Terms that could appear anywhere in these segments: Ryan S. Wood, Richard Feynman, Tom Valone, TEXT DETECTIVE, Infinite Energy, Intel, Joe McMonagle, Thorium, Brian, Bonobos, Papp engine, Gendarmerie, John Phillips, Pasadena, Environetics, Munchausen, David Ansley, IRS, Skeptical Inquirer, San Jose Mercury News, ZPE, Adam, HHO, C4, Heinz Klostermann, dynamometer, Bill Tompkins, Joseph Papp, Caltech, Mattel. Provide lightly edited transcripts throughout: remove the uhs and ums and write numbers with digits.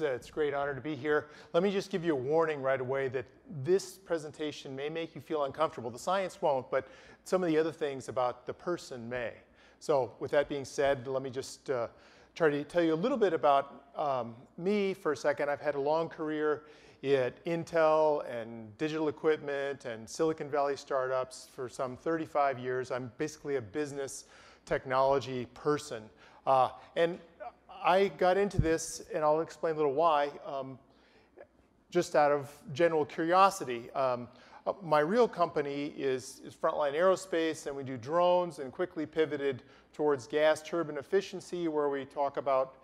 It's a great honor to be here. Let me just give you a warning right away that this presentation may make you feel uncomfortable. The science won't, but some of the other things about the person may. So with that being said, let me just try to tell you a little bit about me for a second. I've had a long career at Intel and digital equipment and Silicon Valley startups for some 35 years. I'm basically a business technology person. And I got into this, and I'll explain a little why, just out of general curiosity. My real company is Frontline Aerospace, and we do drones, and quickly pivoted towards gas turbine efficiency, where we talk about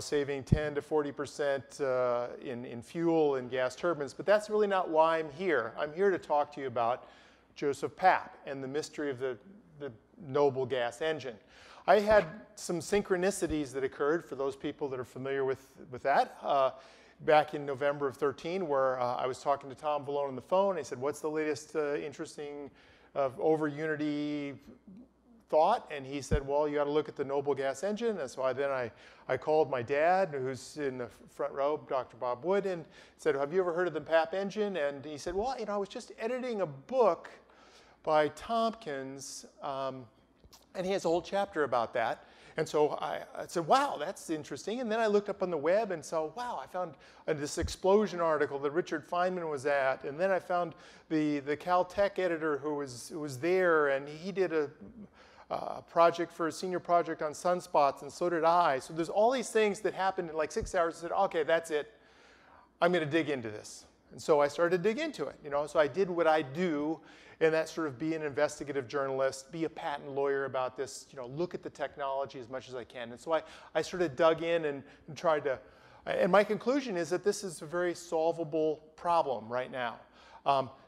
saving 10 to 40% in fuel and gas turbines. But that's really not why I'm here. I'm here to talk to you about Joseph Papp and the mystery of the Noble gas engine. I had some synchronicities that occurred, for those people that are familiar with that, back in November of 13, where I was talking to Tom Valone on the phone. I said, what's the latest interesting over unity thought? And he said, well, you got to look at the Noble gas engine. And so I called my dad, who's in the front row, Dr. Bob Wood, and said, have you ever heard of the Papp engine? And he said, well, I was just editing a book by Tompkins, and he has a whole chapter about that. And so I said, wow, that's interesting. And then I looked up on the web and saw, wow, I found this Explosion article that Richard Feynman was at. And then I found the Caltech editor who was there. And he did a project for a senior project on sunspots. And so did I. So there's all these things that happened in like 6 hours. I said, OK, that's it. I'm going to dig into this. And so I started to dig into it. So I did what I do. And that's sort of be an investigative journalist, be a patent lawyer about this, look at the technology as much as I can. And so I sort of dug in and tried to, and my conclusion is that this is a very solvable problem right now.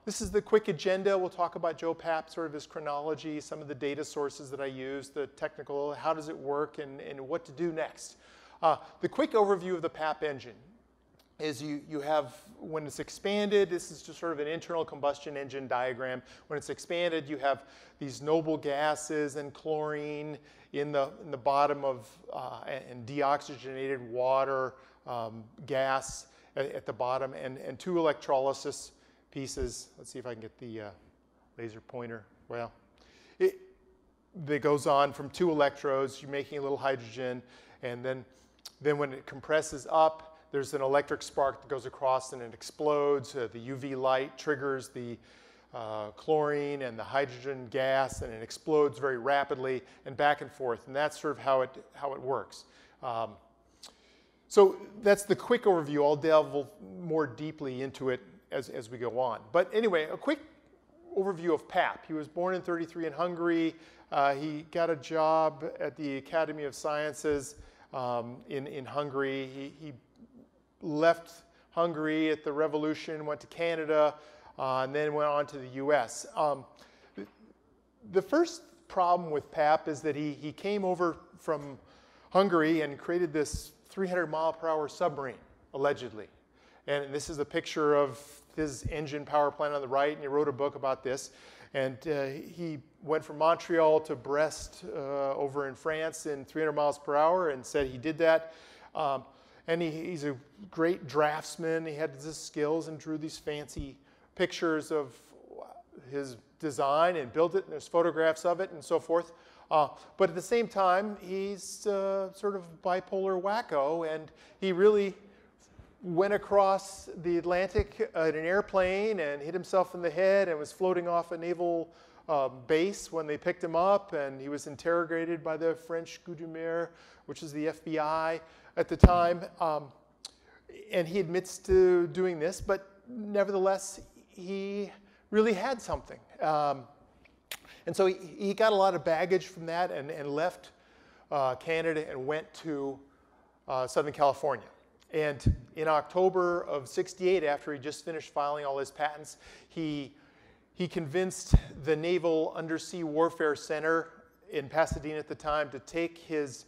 This is the quick agenda. We'll talk about Joe Papp, sort of his chronology, some of the data sources that I use, the technical, how does it work, and what to do next. The quick overview of the Papp engine is you have, when it's expanded, this is just sort of an internal combustion engine diagram. When it's expanded, you have these noble gases and chlorine in the bottom of, and deoxygenated water gas at the bottom, and two electrolysis pieces. Let's see if I can get the laser pointer. Well, it goes on from two electrodes. You're making a little hydrogen, and then when it compresses up, there's an electric spark that goes across and it explodes. The UV light triggers the chlorine and the hydrogen gas, and it explodes very rapidly and back and forth. And that's sort of how it works. So that's the quick overview. I'll delve more deeply into it as we go on. But anyway, a quick overview of Papp. He was born in 1933 in Hungary. He got a job at the Academy of Sciences in Hungary. He left Hungary at the revolution, went to Canada, and then went on to the US. The first problem with Papp is that he came over from Hungary and created this 300-mile-per-hour submarine, allegedly. And this is a picture of his engine power plant on the right, and he wrote a book about this. And he went from Montreal to Brest over in France in 300 miles per hour and said he did that. And he's a great draftsman. He had his skills and drew these fancy pictures of his design and built it, and there's photographs of it and so forth. But at the same time, he's sort of bipolar wacko, and he really went across the Atlantic in an airplane and hit himself in the head and was floating off a naval base when they picked him up, and he was interrogated by the French Gendarmerie, which is the FBI at the time, and he admits to doing this, but nevertheless, he really had something. And so he got a lot of baggage from that and left Canada and went to Southern California. And in October of '68, after he just finished filing all his patents, he convinced the Naval Undersea Warfare Center in Pasadena at the time to take his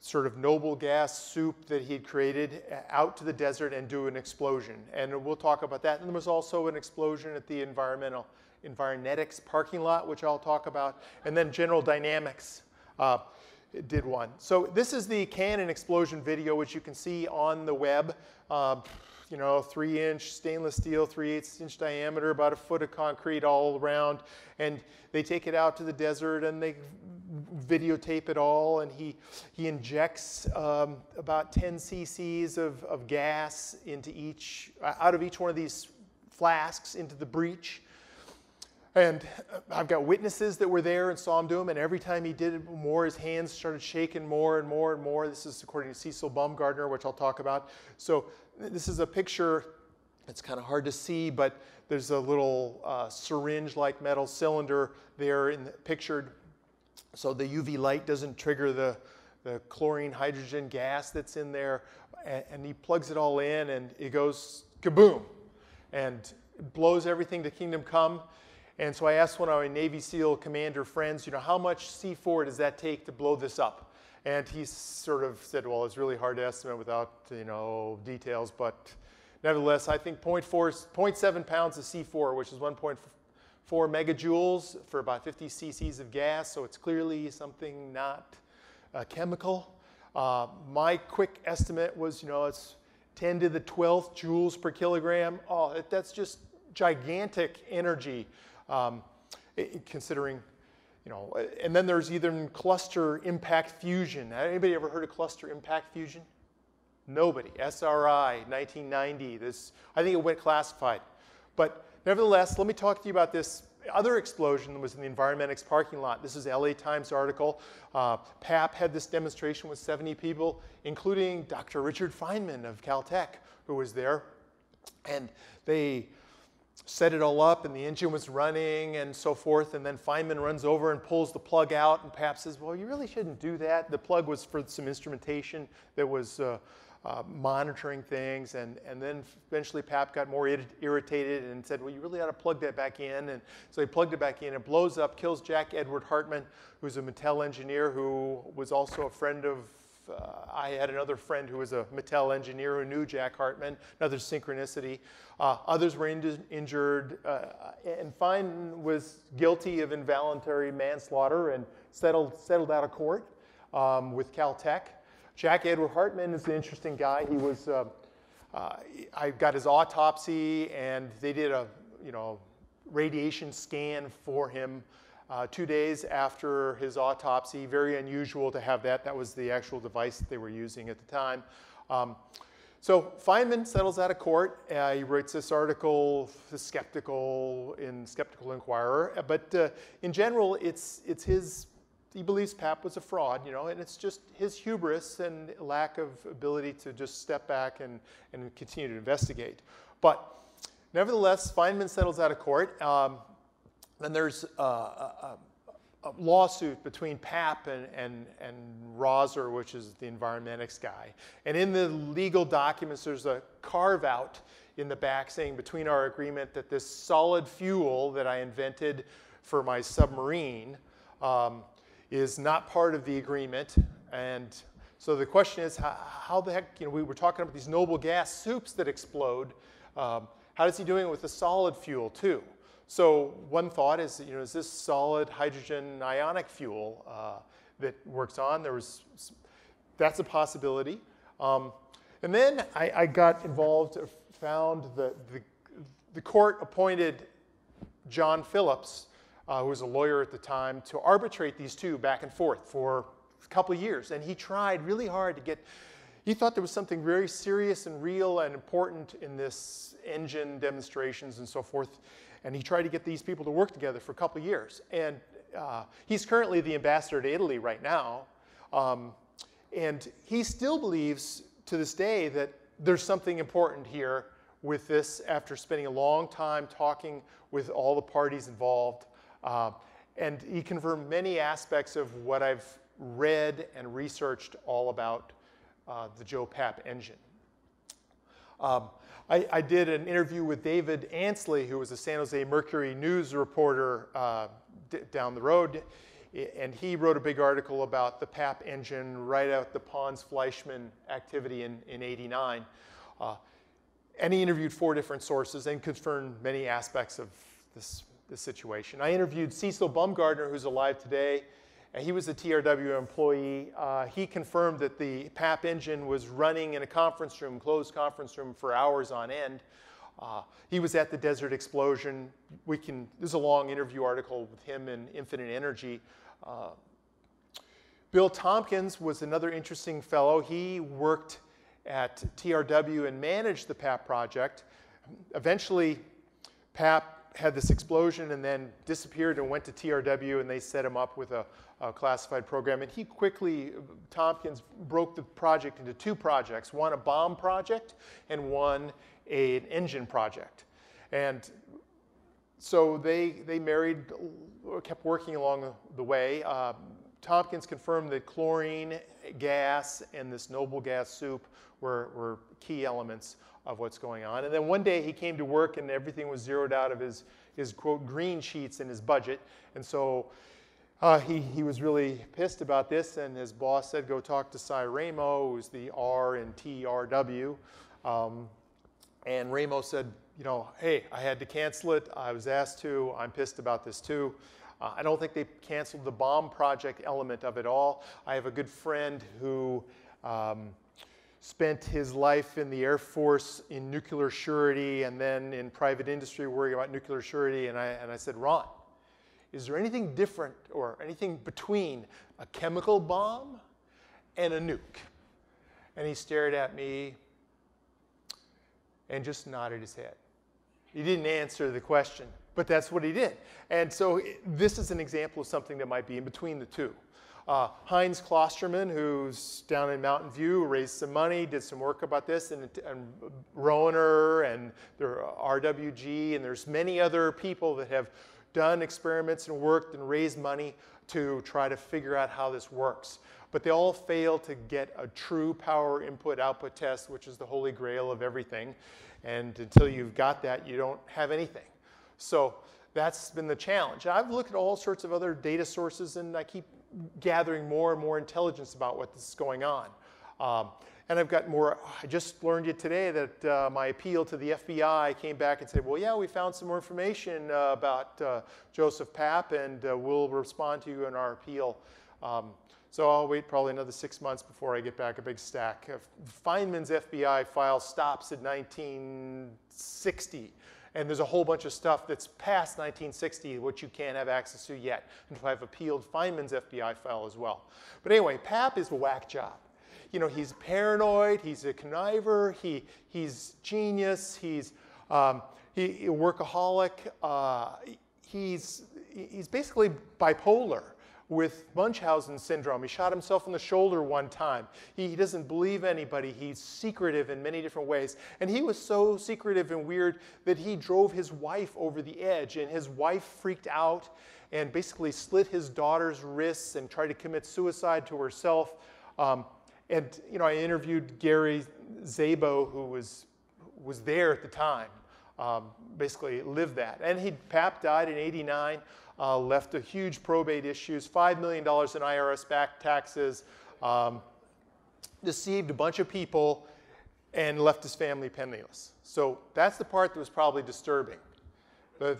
sort of noble gas soup that he had created out to the desert and do an explosion. And we'll talk about that. And there was also an explosion at the Environetics parking lot, which I'll talk about, and then General Dynamics. It did one. So this is the cannon explosion video, which you can see on the web. 3-inch stainless steel, 3/8-inch diameter, about a foot of concrete all around. And they take it out to the desert and they videotape it all. And he injects about 10 cc's of gas into each, out of each one of these flasks into the breech. And I've got witnesses that were there and saw him do them, and every time he did it more, his hands started shaking more and more and more. This is according to Cecil Bumgardner, which I'll talk about. So this is a picture. It's kind of hard to see, but there's a little syringe-like metal cylinder there in the pictured. So the UV light doesn't trigger the chlorine hydrogen gas that's in there. And he plugs it all in, and it goes kaboom, and it blows everything to kingdom come. And so I asked one of my Navy SEAL commander friends, how much C4 does that take to blow this up? And he sort of said, well, it's really hard to estimate without, details. But nevertheless, I think 0.7 pounds of C4, which is 1.4 megajoules for about 50 cc's of gas. So it's clearly something not chemical. My quick estimate was, it's 10 to the 12th joules per kilogram. Oh, that's just gigantic energy. Considering, and then there's even cluster impact fusion. Anybody ever heard of cluster impact fusion? Nobody. SRI, 1990. This, I think it went classified. But nevertheless, let me talk to you about this other explosion that was in the Environetics parking lot. This is LA Times article. Papp had this demonstration with 70 people, including Dr. Richard Feynman of Caltech, who was there. And they set it all up, and the engine was running and so forth, and then Feynman runs over and pulls the plug out, and Papp says, well, you really shouldn't do that. The plug was for some instrumentation that was monitoring things, and then eventually Papp got more irritated and said, well, you really ought to plug that back in, and so he plugged it back in. It blows up, kills Jack Edward Hartman, who's a Mattel engineer who was also a friend of, I had another friend who was a Mattel engineer who knew Jack Hartman, another synchronicity. Others were injured, and Feynman was guilty of involuntary manslaughter and settled out of court with Caltech. Jack Edward Hartman is an interesting guy. He was, I got his autopsy, and they did a radiation scan for him 2 days after his autopsy. Very unusual to have that. That was the actual device that they were using at the time. So Feynman settles out of court. He writes this article, Skeptical Inquirer. But in general, it's his, he believes Papp was a fraud, and it's just his hubris and lack of ability to just step back and continue to investigate. But nevertheless, Feynman settles out of court. Then there's a lawsuit between Papp and Rohner, which is the Environetics guy. And in the legal documents, there's a carve-out in the back saying, between our agreement that this solid fuel that I invented for my submarine is not part of the agreement. And so the question is, how the heck, we were talking about these noble gas soups that explode. How is he doing it with the solid fuel, too? So one thought is, is this solid hydrogen ionic fuel that works on? That's a possibility. And then I got involved, found the court appointed John Phillips, who was a lawyer at the time, to arbitrate these two back and forth for a couple of years. And he tried really hard to get, he thought there was something very serious and real and important in this engine demonstrations and so forth. And he tried to get these people to work together for a couple of years. And he's currently the ambassador to Italy right now. And he still believes to this day that there's something important here with this after spending a long time talking with all the parties involved. And he confirmed many aspects of what I've read and researched all about the Joe Papp engine. I did an interview with David Ansley, who was a San Jose Mercury News reporter down the road, and he wrote a big article about the Papp engine right out the Pons Fleischmann activity in 89. And he interviewed 4 different sources and confirmed many aspects of this situation. I interviewed Cecil Bumgardner, who's alive today, He was a TRW employee. He confirmed that the Papp engine was running in a conference room, closed conference room, for hours on end. He was at the desert explosion. There's a long interview article with him in Infinite Energy. Bill Tompkins was another interesting fellow. He worked at TRW and managed the Papp project. Eventually, Papp had this explosion and then disappeared and went to TRW, and they set him up with a classified program. And he quickly, Tompkins, broke the project into two projects, one a bomb project and one an engine project. And so they married, kept working along the way. Tompkins confirmed that chlorine gas and this noble gas soup were key elements of what's going on. And then one day he came to work and everything was zeroed out of his quote, green sheets in his budget. And so he was really pissed about this, and his boss said, go talk to Cy Ramo, who's the R in TRW. And Ramo said, you know, hey, I had to cancel it. I was asked to. I'm pissed about this too. I don't think they canceled the bomb project element of it all. I have a good friend who spent his life in the Air Force in nuclear surety and then in private industry worrying about nuclear surety. And I said, Ron, is there anything different or anything between a chemical bomb and a nuke? And he stared at me and just nodded his head. He didn't answer the question, but that's what he did. And so this is an example of something that might be in between the two. Heinz Klostermann, who's down in Mountain View, raised some money, did some work about this, and Rohner and their RWG, and there's many other people that have done experiments and worked and raised money to try to figure out how this works. But they all fail to get a true power input-output test, which is the holy grail of everything. And until you've got that, you don't have anything. So that's been the challenge. I've looked at all sorts of other data sources, and I keep gathering more and more intelligence about what this is going on. And I've got more. I just learned yet today that my appeal to the FBI came back and said, well, yeah, we found some more information about Joseph Papp, and we'll respond to you in our appeal. So I'll wait probably another 6 months before I get back a big stack. Feynman's FBI file stops at 1960. And there's a whole bunch of stuff that's past 1960, which you can't have access to yet, until I've appealed Feynman's FBI file as well. But anyway, Papp is a whack job. You know, he's paranoid. He's a conniver. He's genius. He's a workaholic. He's basically bipolar with Munchausen syndrome. He shot himself in the shoulder one time. He doesn't believe anybody. He's secretive in many different ways. And he was so secretive and weird that he drove his wife over the edge, and his wife freaked out and basically slit his daughter's wrists and tried to commit suicide to herself. And you know, I interviewed Gary Szabo, who was there at the time, basically lived that. And Papp died in '89. Left a huge probate issues, $5 million in IRS back taxes, deceived a bunch of people, and left his family penniless. So that's the part that was probably disturbing. But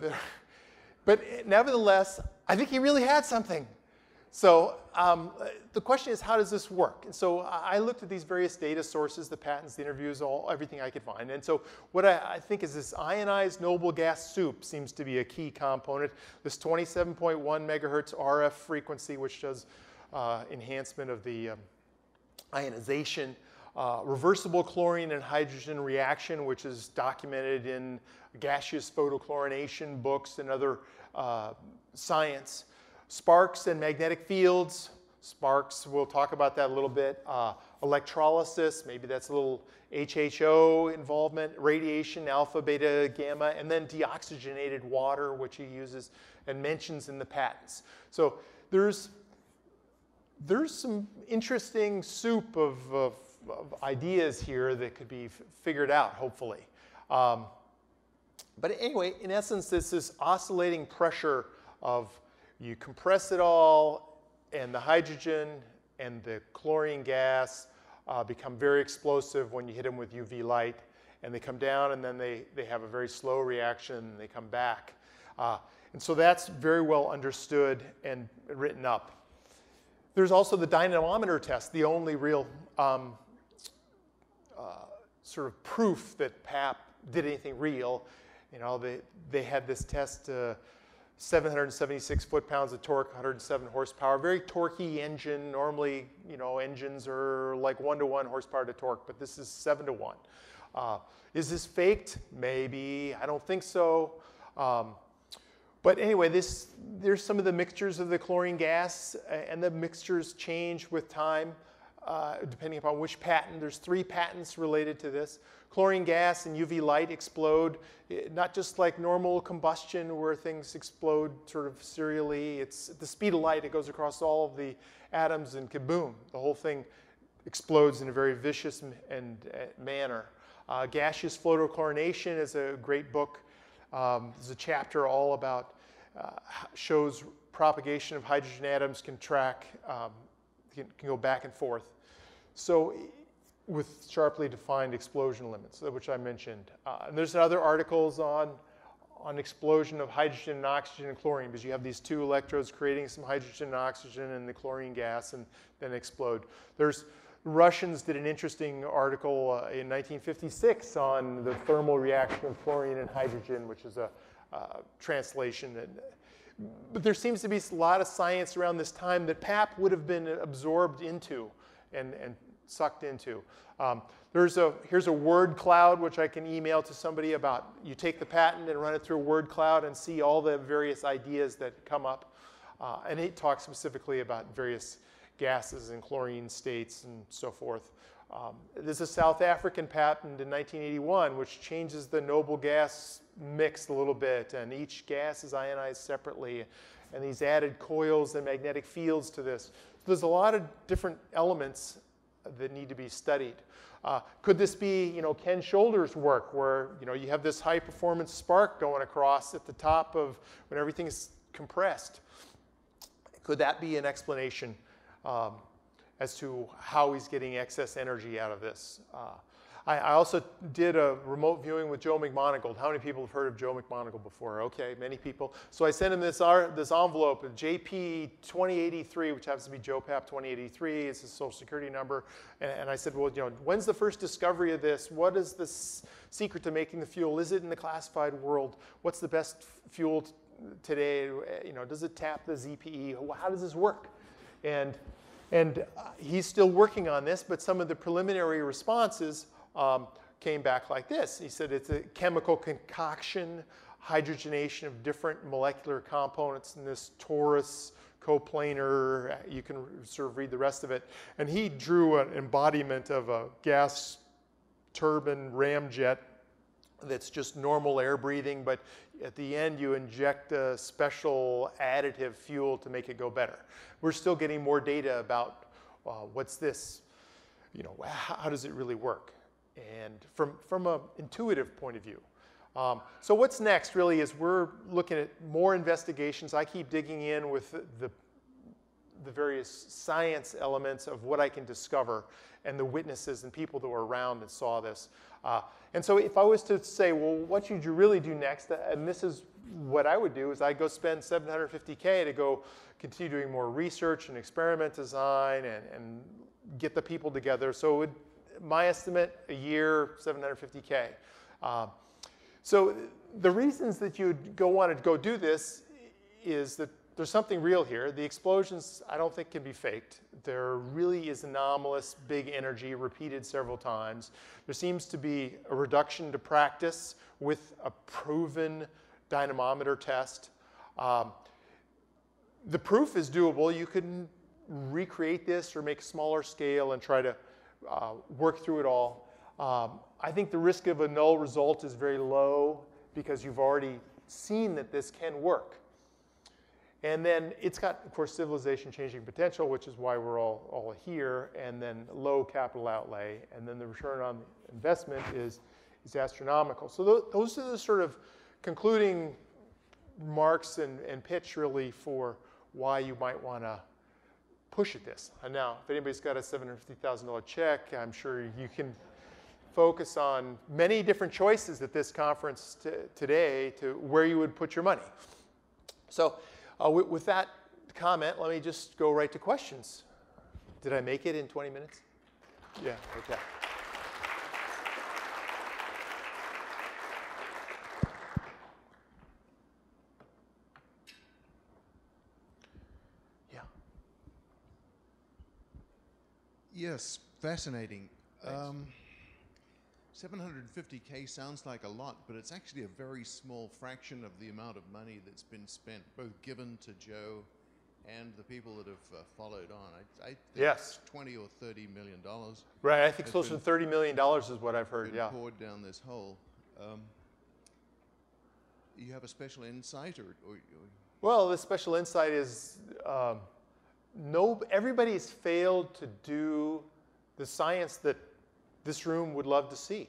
nevertheless, I think he really had something. So the question is, how does this work? And so I looked at these various data sources, the patents, the interviews, everything I could find. And so what I think is this ionized noble gas soup seems to be a key component. This 27.1 megahertz RF frequency, which does enhancement of the ionization. Reversible chlorine and hydrogen reaction, which is documented in gaseous photochlorination books and other science. Sparks and magnetic fields. Sparks, we'll talk about that a little bit. Electrolysis, maybe that's a little HHO involvement. Radiation, alpha, beta, gamma, and then deoxygenated water, which he uses and mentions in the patents. So there's some interesting soup of ideas here that could be figured out, hopefully. But anyway, in essence, this is oscillating pressure of you compress it all, and the hydrogen and the chlorine gas become very explosive when you hit them with UV light. And they come down, and then they have a very slow reaction, and they come back. And so that's very well understood and written up. There's also the dynamometer test, the only real sort of proof that Papp did anything real. You know, they had this test, 776 foot-pounds of torque, 107 horsepower, very torquey engine. Normally, you know, engines are like 1-to-1 horsepower to torque, but this is 7-to-1. Is this faked? Maybe. I don't think so. But anyway, there's some of the mixtures of the chlorine gas, and the mixtures change with time, depending upon which patent. There's 3 patents related to this. Chlorine gas and UV light explode, not just like normal combustion where things explode sort of serially. It's at the speed of light. It goes across all of the atoms and kaboom. The whole thing explodes in a very vicious manner. Gaseous photochlorination is a great book. There's a chapter all about, shows propagation of hydrogen atoms can track, can go back and forth. So with sharply defined explosion limits, which I mentioned. And there's other articles on explosion of hydrogen and oxygen and chlorine, because you have these 2 electrodes creating some hydrogen and oxygen and the chlorine gas and then explode. There's Russians did an interesting article in 1956 on the thermal reaction of chlorine and hydrogen, which is a translation. But there seems to be a lot of science around this time that Papp would have been absorbed into and sucked into. Here's a word cloud, which I can email to somebody about. You take the patent and run it through a word cloud and see all the various ideas that come up. And it talks specifically about various gases and chlorine states and so forth. There's a South African patent in 1981 which changes the noble gas mix a little bit, and each gas is ionized separately, and these added coils and magnetic fields to this. So there's a lot of different elements that need to be studied. Could this be, you know, Ken Scholder's work where, you know, you have this high performance spark going across at the top of when everything is compressed? Could that be an explanation as to how he's getting excess energy out of this? I also did a remote viewing with Joe McMonagle. How many people have heard of Joe McMonagle before? Okay, many people. So I sent him this envelope, JP 2083, which happens to be Joe Papp 2083. It's his social security number. And I said, well, you know, when's the first discovery of this? What is the secret to making the fuel? Is it in the classified world? What's the best fuel today? You know, does it tap the ZPE? How does this work? And he's still working on this, but some of the preliminary responses came back like this. He said it's a chemical concoction, hydrogenation of different molecular components in this torus coplanar. You can sort of read the rest of it. And he drew an embodiment of a gas turbine ramjet that's just normal air breathing, but at the end you inject a special additive fuel to make it go better. We're still getting more data about what's this, you know, how does it really work? And from an intuitive point of view. So what's next really is we're looking at more investigations. I keep digging in with the various science elements of what I can discover and the witnesses and people that were around and saw this. And so if I was to say, well, what should you really do next? And this is what I would do, is I'd go spend $750K to go continue doing more research and experiment design and get the people together. So it would, my estimate, a year, $750K. So the reasons that you'd want to go do this is that there's something real here. The explosions, I don't think, can be faked. There really is anomalous big energy repeated several times. There seems to be a reduction to practice with a proven dynamometer test. The proof is doable. You can recreate this or make a smaller scale and try to work through it all. I think the risk of a null result is very low because you've already seen that this can work. And then it's got, of course, civilization-changing potential, which is why we're all here, and then low capital outlay, and then the return on investment is astronomical. So those are the sort of concluding remarks and pitch, really, for why you might want to push at this. And now, if anybody's got a $750,000 check, I'm sure you can focus on many different choices at this conference today to where you would put your money. So with that comment, let me just go right to questions. Did I make it in 20 minutes? Yeah, okay. Yeah. Yes, fascinating. 750K sounds like a lot, but it's actually a very small fraction of the amount of money that's been spent, both given to Joe and the people that have followed on. I think yes. It's $20 or $30 million. Right, I think close to $30 million is what I've heard. Yeah, poured down this hole. You have a special insight, or well, the special insight is everybody's failed to do the science that this room would love to see.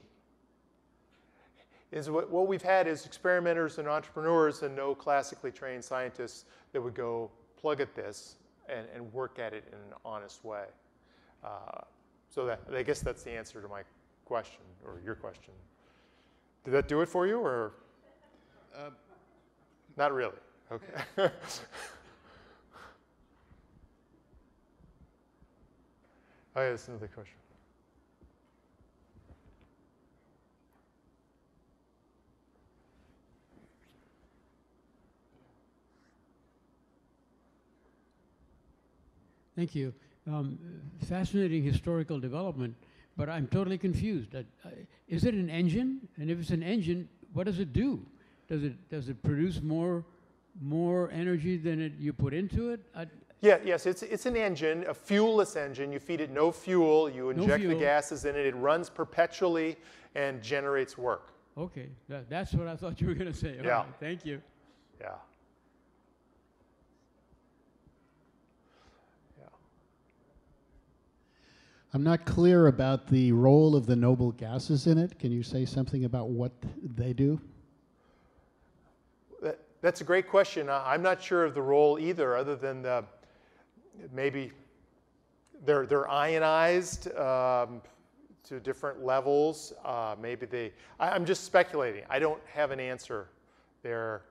Is what we've had is experimenters and entrepreneurs and no classically trained scientists that would go plug at this and work at it in an honest way. So that, I guess that's the answer to my question, or your question. Did that do it for you, or? Not really, okay. Oh, yeah, that's another question. Thank you. Fascinating historical development, but I'm totally confused. Is it an engine? And if it's an engine, what does it do? Does it produce more energy than you put into it? Yes, it's an engine, a fuelless engine. You feed it no fuel, you inject the gases in it, it runs perpetually and generates work. Okay, that's what I thought you were going to say. Yeah. Right, thank you. Yeah. I'm not clear about the role of the noble gases in it. Can you say something about what they do? That's a great question. I'm not sure of the role either, other than maybe they're ionized to different levels. Maybe I'm just speculating. I don't have an answer there,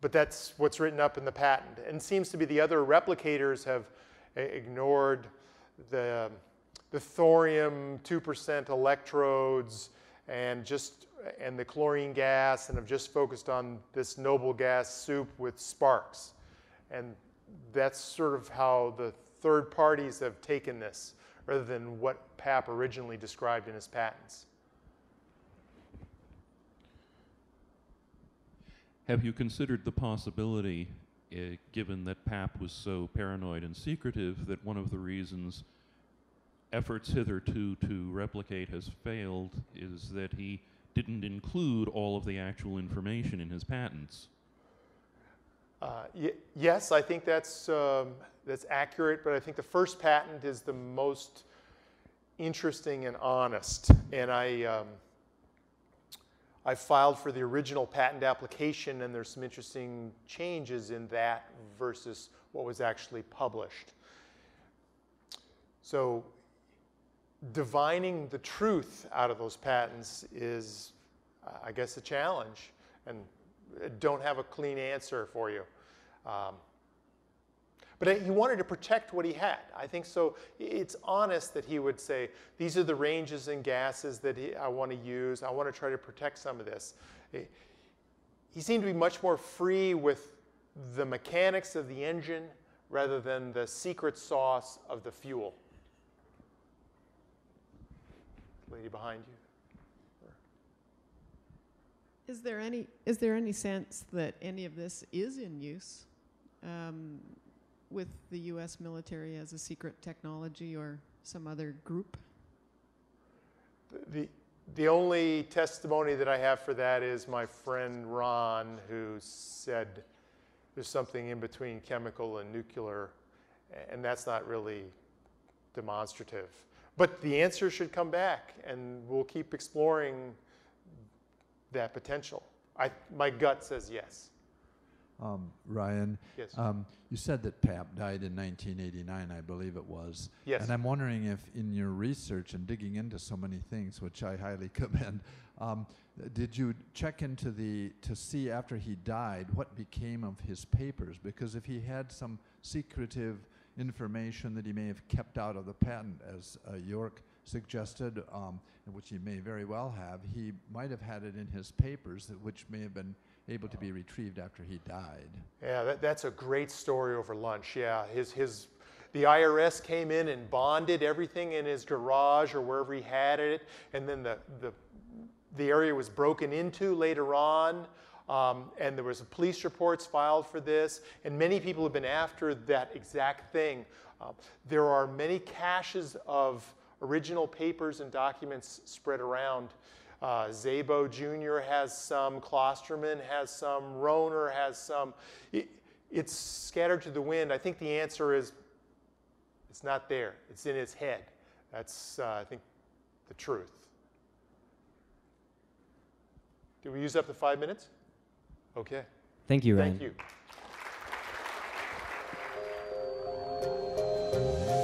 but that's what's written up in the patent. And it seems to be the other replicators have ignored the thorium 2% electrodes and the chlorine gas, and have just focused on this noble gas soup with sparks. And that's sort of how the third parties have taken this, rather than what Papp originally described in his patents. Have you considered the possibility, given that Papp was so paranoid and secretive, that one of the reasons efforts hitherto to replicate has failed is that he didn't include all of the actual information in his patents? Yes, I think that's accurate, but I think the first patent is the most interesting and honest. And I filed for the original patent application, and there's some interesting changes in that versus what was actually published. So divining the truth out of those patents is, I guess, a challenge, and don't have a clean answer for you. But he wanted to protect what he had. I think so. It's honest that he would say, these are the ranges and gases that I want to use. I want to try to protect some of this. He seemed to be much more free with the mechanics of the engine rather than the secret sauce of the fuel. Lady behind you. Is there any sense that any of this is in use with the U.S. military as a secret technology or some other group? The only testimony that I have for that is my friend Ron, who said there's something in between chemical and nuclear, and that's not really demonstrative. But the answer should come back, and we'll keep exploring that potential. My gut says yes. Ryan, yes. You said that Papp died in 1989, I believe it was. Yes. And I'm wondering if in your research and digging into so many things, which I highly commend, did you check into to see after he died what became of his papers? Because if he had some secretive information that he may have kept out of the patent, as York suggested, which he may very well have. He might have had it in his papers, which may have been able to be retrieved after he died. Yeah, that's a great story over lunch. Yeah, the IRS came in and bonded everything in his garage or wherever he had it, and then the area was broken into later on, and there was police reports filed for this, and many people have been after that exact thing. There are many caches of original papers and documents spread around. Szabo Jr. has some, Klostermann has some, Rohner has some. It's scattered to the wind. I think the answer is it's not there. It's in his head. That's, I think, the truth. Did we use up the 5 minutes? Okay. Thank you, Ryan. Thank you.